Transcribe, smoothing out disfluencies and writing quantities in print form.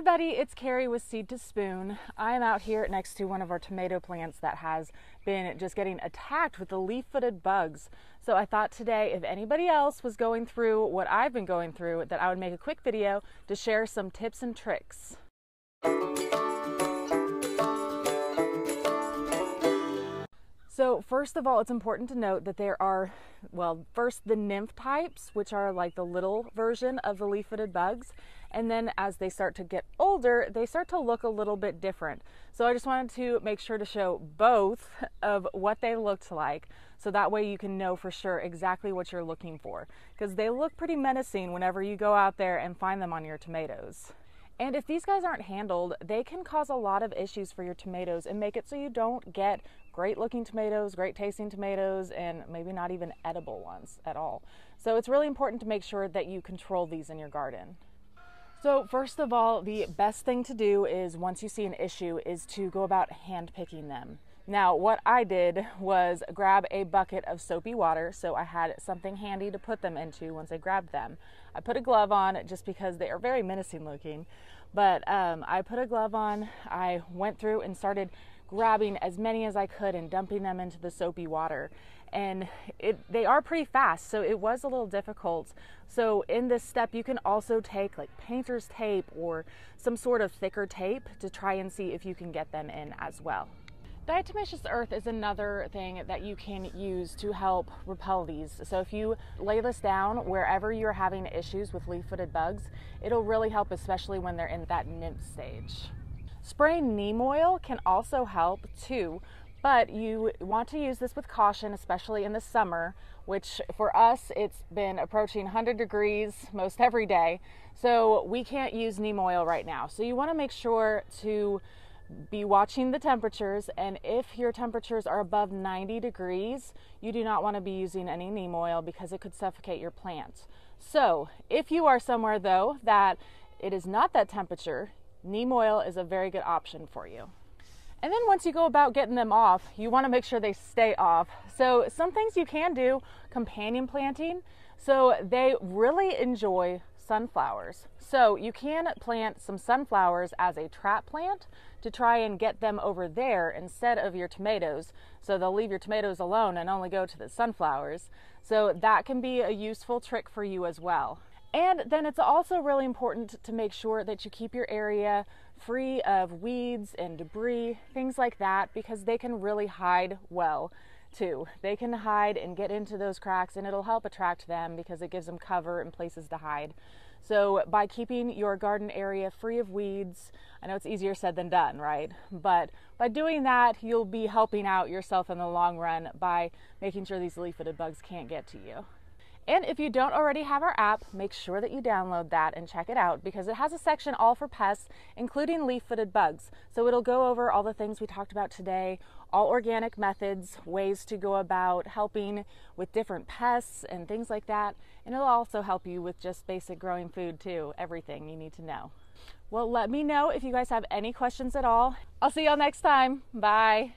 everybody, it's Carrie with Seed to Spoon. I'm out here next to one of our tomato plants that has been just getting attacked with the leaf-footed bugs. So I thought today, if anybody else was going through what I've been going through, that I would make a quick video to share some tips and tricks. So first of all, it's important to note that there are, well, first the nymph types, which are like the little version of the leaf-footed bugs. And then as they start to get older, they start to look a little bit different. So I just wanted to make sure to show both of what they looked like. So that way you can know for sure exactly what you're looking for, because they look pretty menacing whenever you go out there and find them on your tomatoes. And if these guys aren't handled, they can cause a lot of issues for your tomatoes and make it so you don't get great looking tomatoes, great tasting tomatoes, and maybe not even edible ones at all. So it's really important to make sure that you control these in your garden. So first of all, the best thing to do is once you see an issue is to go about hand picking them. Now, what I did was grab a bucket of soapy water, so I had something handy to put them into once I grabbed them. I put a glove on just because they are very menacing looking, but I put a glove on, I went through and started grabbing as many as I could and dumping them into the soapy water. And they are pretty fast, so it was a little difficult. So in this step, you can also take like painter's tape or some sort of thicker tape to try and see if you can get them in as well. Diatomaceous earth is another thing that you can use to help repel these. So if you lay this down wherever you're having issues with leaf-footed bugs, it'll really help, especially when they're in that nymph stage. Spraying neem oil can also help too, but you want to use this with caution, especially in the summer, which for us, it's been approaching 100 degrees most every day. So we can't use neem oil right now. So you want to make sure to be watching the temperatures, and if your temperatures are above 90 degrees, you do not want to be using any neem oil because it could suffocate your plants. So if you are somewhere though that it is not that temperature, neem oil is a very good option for you. And then once you go about getting them off, you want to make sure they stay off. So some things you can do, companion planting. So they really enjoy sunflowers. So you can plant some sunflowers as a trap plant to try and get them over there instead of your tomatoes. So they'll leave your tomatoes alone and only go to the sunflowers. So that can be a useful trick for you as well. And then it's also really important to make sure that you keep your area free of weeds and debris, things like that, because they can really hide well too. They can hide and get into those cracks, and it'll help attract them because it gives them cover and places to hide. So by keeping your garden area free of weeds, I know it's easier said than done, right? But by doing that, you'll be helping out yourself in the long run by making sure these leaf-footed bugs can't get to you. And if you don't already have our app, make sure that you download that and check it out, because it has a section all for pests, including leaf-footed bugs. So it'll go over all the things we talked about today, all organic methods, ways to go about helping with different pests and things like that. And it'll also help you with just basic growing food too, everything you need to know. Well, let me know if you guys have any questions at all. I'll see y'all next time. Bye.